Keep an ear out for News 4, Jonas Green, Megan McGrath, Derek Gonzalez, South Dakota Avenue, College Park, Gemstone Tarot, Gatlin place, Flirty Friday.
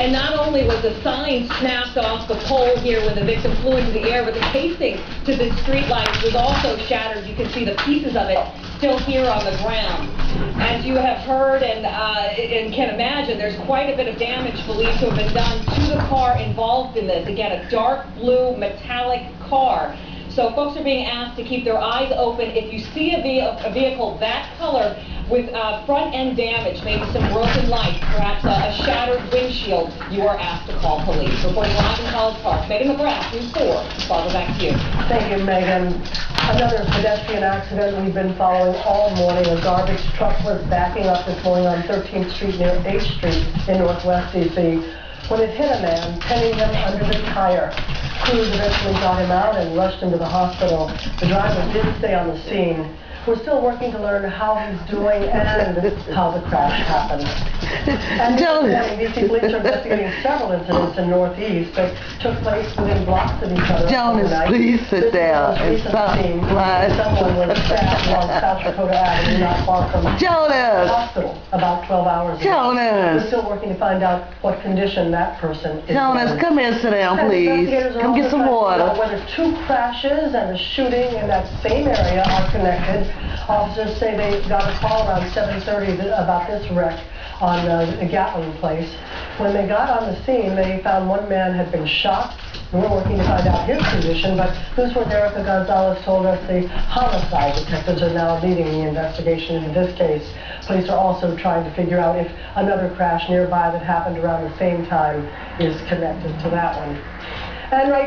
And not only was the sign snapped off the pole here when the victim flew into the air, but the casing to the streetlights was also shattered. You can see the pieces of it still here on the ground. As you have heard and can imagine, there's quite a bit of damage believed to have been done to the car involved in this. Again, a dark blue metallic car. So folks are being asked to keep their eyes open. If you see a vehicle that color with front end damage, maybe some broken lights, perhaps a shattered windshield, you are asked to call police. Reporting live in College Park, Megan McGrath, News 4. Father, back to you. Thank you, Megan. Another pedestrian accident we've been following all morning. A garbage truck was backing up this morning on 13th Street near 8th Street in Northwest D.C. when it hit a man, pinning him under the tire. Crews eventually got him out and rushed him to the hospital. The driver did stay on the scene. We're still working to learn how he's doing and how the crash happened. And DC police are investigating several incidents in Northeast that took place within blocks of each other. Jonas, please sit down. Someone was stabbed along South Dakota Avenue, not far from the hospital, about 12 hours ago. Jonas! We're still working to find out what condition that person is in. Jonas, come here, sit down, please. Come get some water. Whether two crashes and a shooting in that same area are connected. Officers say they got a call around 7:30 about this wreck on the Gatlin place. When they got on the scene, they found one man had been shot. We're working to find out his condition, but News 4 Derek Gonzalez told us the homicide detectives are now leading the investigation into this case. Police are also trying to figure out if another crash nearby that happened around the same time is connected to that one. And right now